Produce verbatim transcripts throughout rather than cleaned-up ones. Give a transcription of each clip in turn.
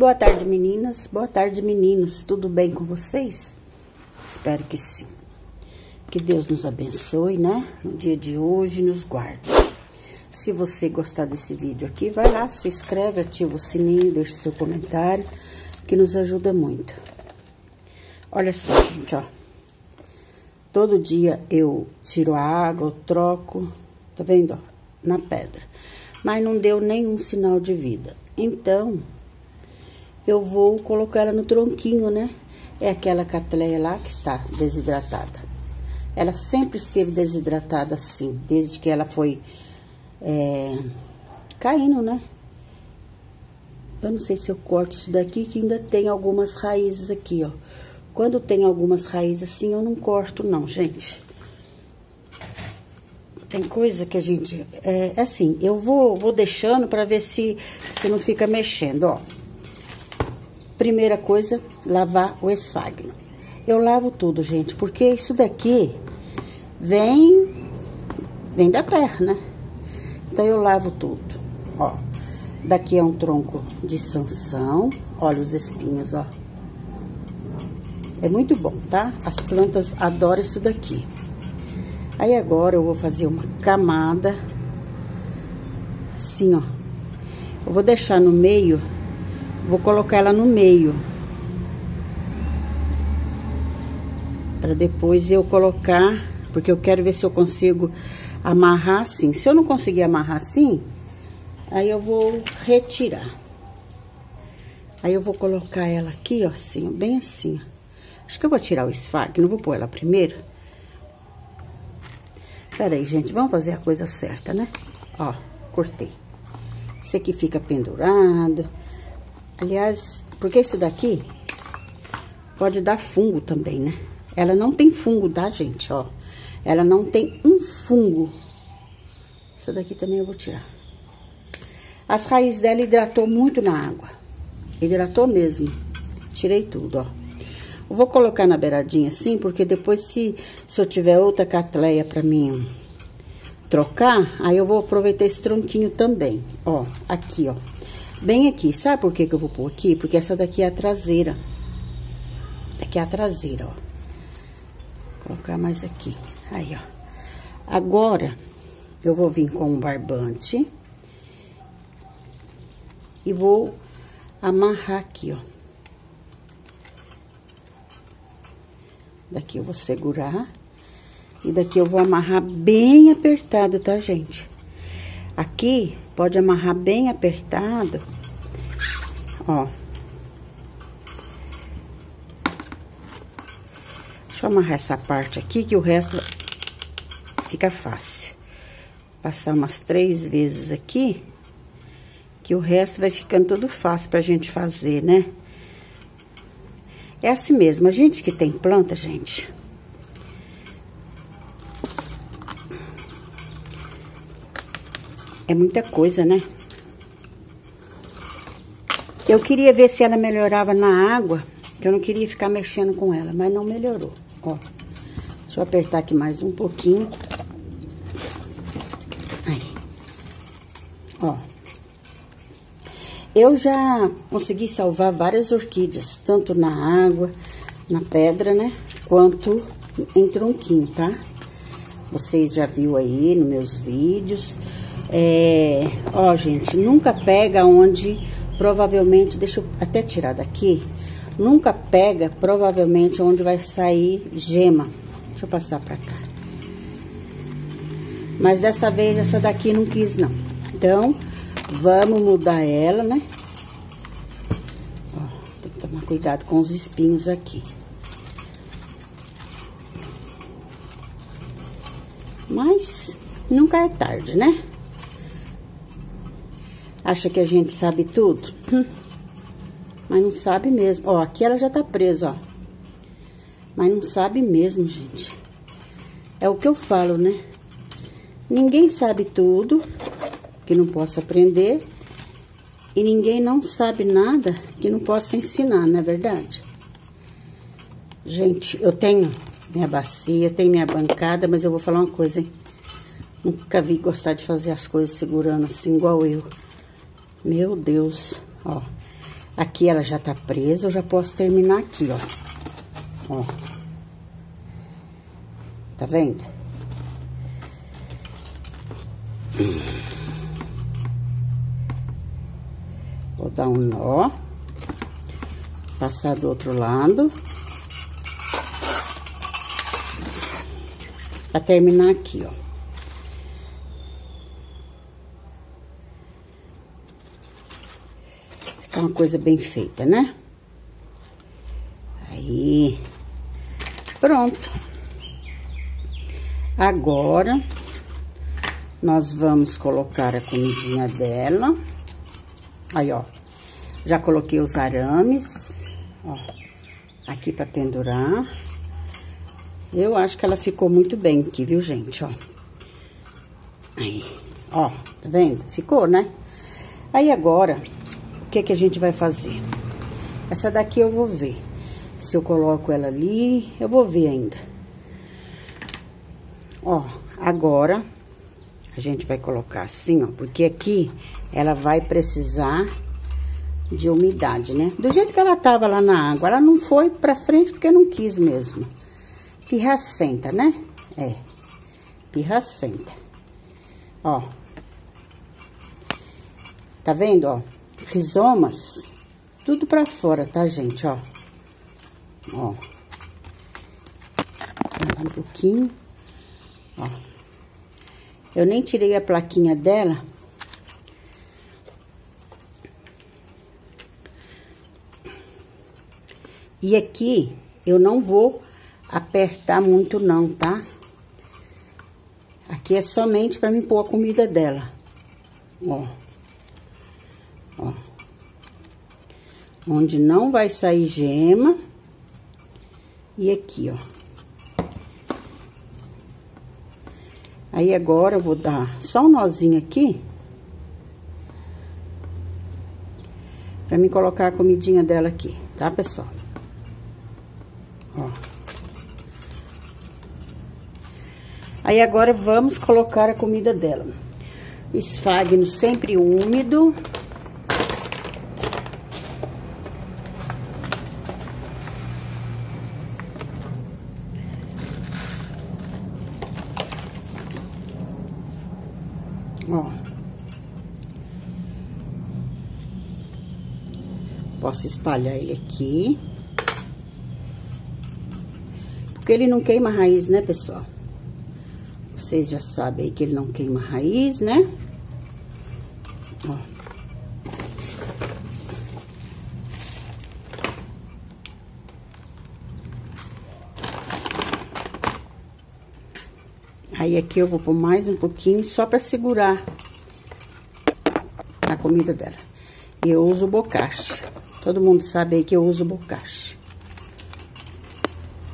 boa tarde, meninas, boa tarde, meninos, tudo bem com vocês? Espero que sim. Que Deus nos abençoe, né? No dia de hoje, nos guarde. Se você gostar desse vídeo aqui, vai lá, se inscreve, ativa o sininho, deixa seu comentário, que nos ajuda muito. Olha só, gente, ó. Todo dia eu tiro a água, eu troco, tá vendo, ó, na pedra. Mas não deu nenhum sinal de vida. Então, eu vou colocar ela no tronquinho, né? É aquela catleia lá que está desidratada. Ela sempre esteve desidratada assim, desde que ela foi é, caindo, né? Eu não sei se eu corto isso daqui, que ainda tem algumas raízes aqui, ó. Quando tem algumas raízes assim, eu não corto não, gente. Tem coisa que a gente... É, é assim, eu vou, vou deixando pra ver se, se não fica mexendo, ó. Primeira coisa, lavar o esfagno. Eu lavo tudo, gente, porque isso daqui vem, vem da terra, né? Então, eu lavo tudo, ó. Daqui é um tronco de sanção, olha os espinhos, ó. É muito bom, tá? As plantas adoram isso daqui. Aí, agora, eu vou fazer uma camada, assim, ó. Eu vou deixar no meio, vou colocar ela no meio. Pra depois eu colocar, porque eu quero ver se eu consigo amarrar assim. Se eu não conseguir amarrar assim, aí eu vou retirar. Aí, eu vou colocar ela aqui, ó, assim, bem assim, ó. Acho que eu vou tirar o esfagno, vou pôr ela primeiro. Pera aí, gente, vamos fazer a coisa certa, né? Ó, cortei. Esse aqui fica pendurado. Aliás, porque isso daqui pode dar fungo também, né? Ela não tem fungo, tá, gente? Ó, ela não tem um fungo. Isso daqui também eu vou tirar. As raízes dela hidratou muito na água. Hidratou mesmo. Tirei tudo, ó. Eu vou colocar na beiradinha assim, porque depois se, se eu tiver outra catleia pra mim trocar, aí eu vou aproveitar esse tronquinho também, ó, aqui, ó, bem aqui. Sabe por que que eu vou pôr aqui? Porque essa daqui é a traseira, aqui é a traseira, ó, vou colocar mais aqui, aí, ó. Agora, eu vou vir com um barbante e vou amarrar aqui, ó. Daqui eu vou segurar e daqui eu vou amarrar bem apertado, tá, gente? Aqui, pode amarrar bem apertado, ó. Deixa eu amarrar essa parte aqui, que o resto fica fácil. Passar umas três vezes aqui, que o resto vai ficando tudo fácil pra gente fazer, né? É assim mesmo, a gente que tem planta, gente, é muita coisa, né? Eu queria ver se ela melhorava na água, que eu não queria ficar mexendo com ela, mas não melhorou, ó. Deixa eu apertar aqui mais um pouquinho. Aí, ó. Eu já consegui salvar várias orquídeas, tanto na água, na pedra, né? Quanto em tronquinho, tá? Vocês já viram aí nos meus vídeos. É... Ó, gente, nunca pega onde provavelmente... Deixa eu até tirar daqui. Nunca pega, provavelmente, onde vai sair gema. Deixa eu passar pra cá. Mas dessa vez, essa daqui não quis, não. Então... Vamos mudar ela, né? Ó, tem que tomar cuidado com os espinhos aqui. Mas nunca é tarde, né? Acha que a gente sabe tudo? Hum. Mas não sabe mesmo. Ó, aqui ela já tá presa, ó. Mas não sabe mesmo, gente. É o que eu falo, né? Ninguém sabe tudo... que não possa aprender, e ninguém não sabe nada que não possa ensinar, não é verdade? Gente, eu tenho minha bacia, tenho minha bancada, mas eu vou falar uma coisa, hein? Nunca vi gostar de fazer as coisas segurando assim, igual eu. Meu Deus, ó. Aqui ela já tá presa, eu já posso terminar aqui, ó. Ó. Tá vendo? Vou dar um nó. Passar do outro lado. Pra terminar aqui, ó. Ficar uma coisa bem feita, né? Aí. Pronto. Agora, nós vamos colocar a comidinha dela. Aí, ó. Já coloquei os arames, ó, aqui pra pendurar. Eu acho que ela ficou muito bem aqui, viu, gente, ó. Aí, ó, tá vendo? Ficou, né? Aí, agora, o que que a gente vai fazer? Essa daqui eu vou ver. Se eu coloco ela ali, eu vou ver ainda. Ó, agora, a gente vai colocar assim, ó, porque aqui ela vai precisar de umidade, né? Do jeito que ela tava lá na água, ela não foi pra frente porque não quis mesmo. Pirracenta, né? É, pirracenta. Ó. Tá vendo, ó? Rizomas, tudo pra fora, tá, gente? Ó. Ó. Mais um pouquinho. Ó. Eu nem tirei a plaquinha dela. E aqui, eu não vou apertar muito não, tá? Aqui é somente pra mim pôr a comida dela. Ó. Ó. Onde não vai sair gema. E aqui, ó. Aí, agora, eu vou dar só um nozinho aqui. Pra mim colocar a comidinha dela aqui, tá, pessoal? Ó. Aí, agora, vamos colocar a comida dela. Esfagno sempre úmido. Ó. Posso espalhar ele aqui. Ele não queima a raiz, né, pessoal? Vocês já sabem aí que ele não queima a raiz, né? Ó. Aí, aqui eu vou pôr mais um pouquinho só pra segurar a comida dela. E eu uso o bocache. Todo mundo sabe aí que eu uso o bocache.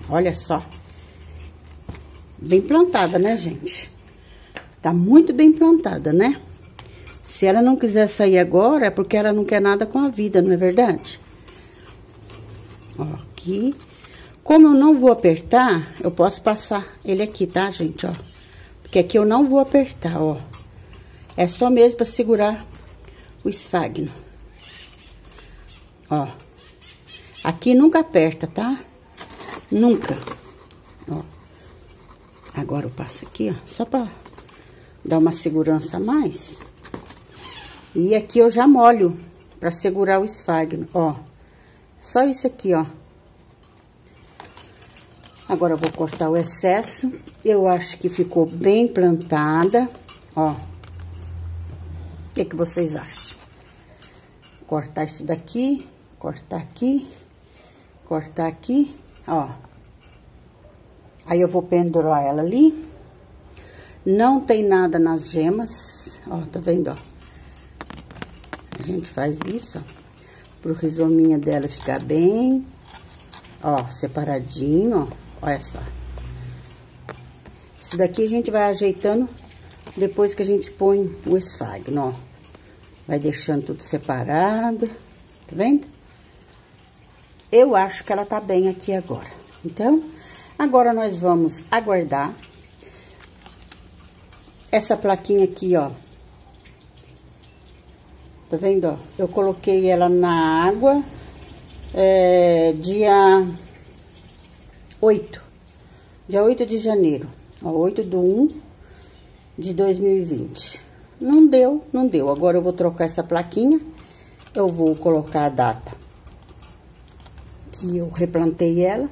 Olha só, bem plantada, né, gente? Tá muito bem plantada, né? Se ela não quiser sair agora, é porque ela não quer nada com a vida, não é verdade? Ó, aqui. Como eu não vou apertar, eu posso passar ele aqui, tá, gente? Ó, porque aqui eu não vou apertar, ó. É só mesmo pra segurar o esfagno. Ó. Aqui nunca aperta, tá? Nunca. Ó. Agora eu passo aqui, ó, só pra dar uma segurança a mais. E aqui eu já molho pra segurar o esfagno, ó. Só isso aqui, ó. Agora eu vou cortar o excesso. Eu acho que ficou bem plantada, ó. O que que vocês acham? Cortar isso daqui, cortar aqui, cortar aqui. Ó, aí eu vou pendurar ela ali, não tem nada nas gemas, ó, tá vendo, ó? A gente faz isso, ó, pro rizominha dela ficar bem, ó, separadinho, ó, olha só. Isso daqui a gente vai ajeitando depois que a gente põe o esfagno, ó. Vai deixando tudo separado, tá vendo? Eu acho que ela tá bem aqui agora. Então, agora nós vamos aguardar. Essa plaquinha aqui, ó. Tá vendo, ó? Eu coloquei ela na água é, dia oito. Dia oito de janeiro. Ó, oito de um de dois mil e vinte. Não deu, não deu. Agora eu vou trocar essa plaquinha. Eu vou colocar a data que eu replantei ela.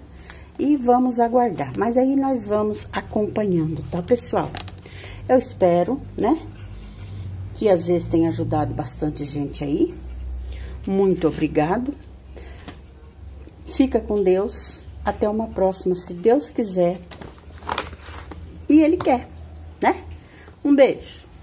E vamos aguardar. Mas aí nós vamos acompanhando, tá, pessoal? Eu espero, né, que às vezes tenha ajudado bastante gente aí. Muito obrigado. Fica com Deus. Até uma próxima, se Deus quiser. E Ele quer, né? Um beijo.